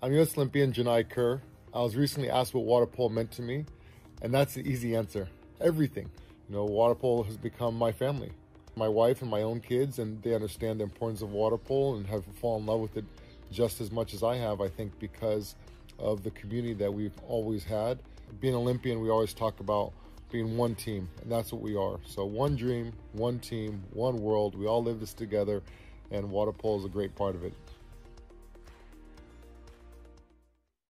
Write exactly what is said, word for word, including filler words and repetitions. I'm U S Olympian Genai Kerr. I was recently asked what water polo meant to me, and that's the easy answer. Everything. You know, water polo has become my family. My wife and my own kids, and they understand the importance of water polo and have fallen in love with it just as much as I have, I think, because of the community that we've always had. Being Olympian, we always talk about being one team, and that's what we are. So one dream, one team, one world. We all live this together, and water polo is a great part of it.